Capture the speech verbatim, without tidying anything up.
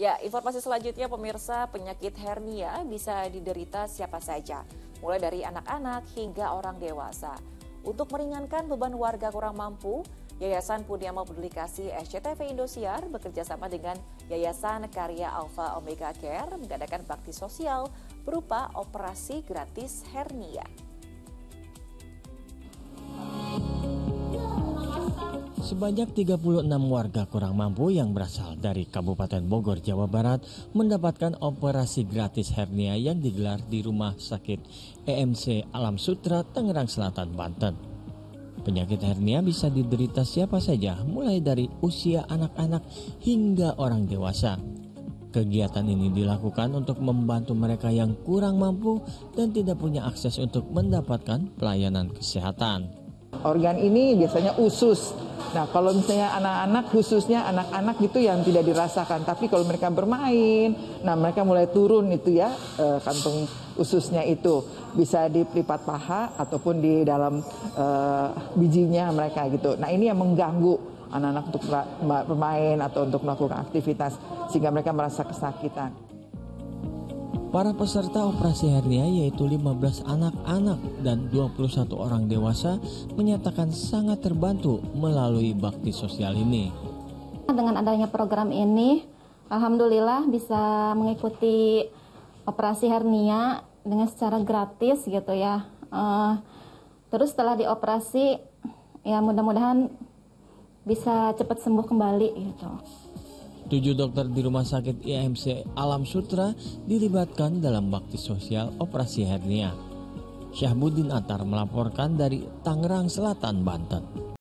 Ya, informasi selanjutnya pemirsa, penyakit hernia bisa diderita siapa saja, mulai dari anak-anak hingga orang dewasa. Untuk meringankan beban warga kurang mampu, Yayasan Punyama Peduli Kasih S C T V Indosiar bekerjasama dengan Yayasan Karya Alpha Omega Care mengadakan bakti sosial berupa operasi gratis hernia. Sebanyak tiga puluh enam warga kurang mampu yang berasal dari Kabupaten Bogor, Jawa Barat mendapatkan operasi gratis hernia yang digelar di Rumah Sakit E M C Alam Sutera, Tangerang Selatan, Banten. Penyakit hernia bisa diderita siapa saja, mulai dari usia anak-anak hingga orang dewasa. Kegiatan ini dilakukan untuk membantu mereka yang kurang mampu dan tidak punya akses untuk mendapatkan pelayanan kesehatan. Organ ini biasanya usus. Nah, kalau misalnya anak-anak, khususnya anak-anak gitu yang tidak dirasakan, tapi kalau mereka bermain, nah mereka mulai turun itu ya, e, kantung ususnya itu bisa di pelipat paha ataupun di dalam e, bijinya mereka gitu. Nah, ini yang mengganggu anak-anak untuk bermain atau untuk melakukan aktivitas sehingga mereka merasa kesakitan. Para peserta operasi hernia yaitu lima belas anak-anak dan dua puluh satu orang dewasa menyatakan sangat terbantu melalui bakti sosial ini. Dengan adanya program ini, alhamdulillah bisa mengikuti operasi hernia dengan secara gratis gitu ya. Terus setelah dioperasi, ya mudah-mudahan bisa cepat sembuh kembali gitu. Tujuh dokter di Rumah Sakit E M C Alam Sutera dilibatkan dalam bakti sosial operasi hernia. Syahbudin Antar melaporkan dari Tangerang Selatan, Banten.